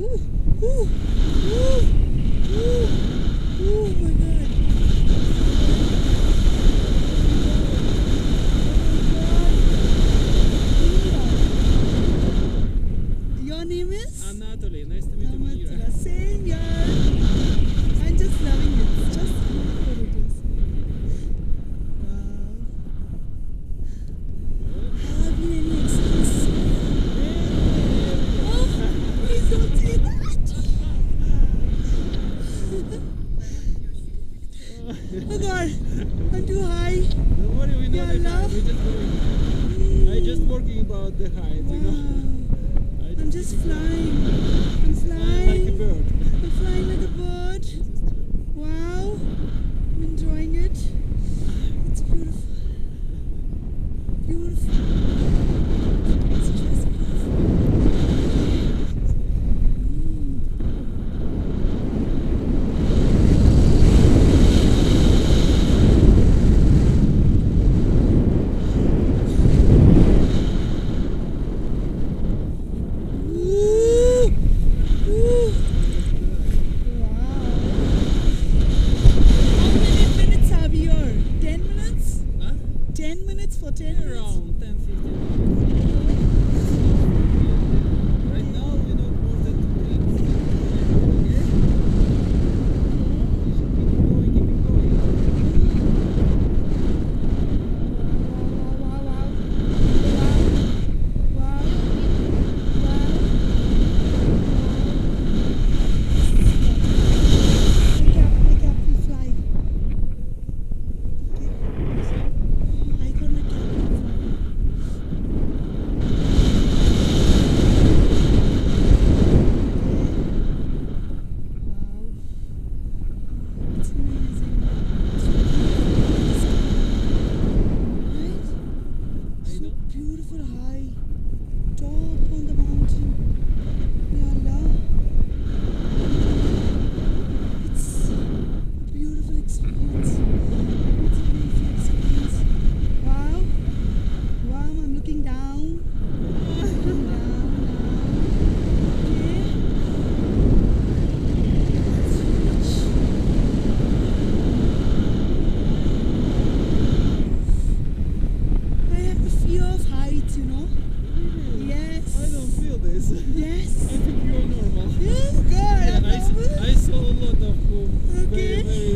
Oh God, I'm too high. Don't worry, we know the height. We're just going. I'm just working about the height. Wow. You know? I'm just flying. I'm flying. Like a bird. I'm flying like a bird. Wow, I'm enjoying it. It's beautiful. Beautiful. It's just beautiful. Yes. I think you're normal. Yes, good. Yeah, I saw a lot of very, very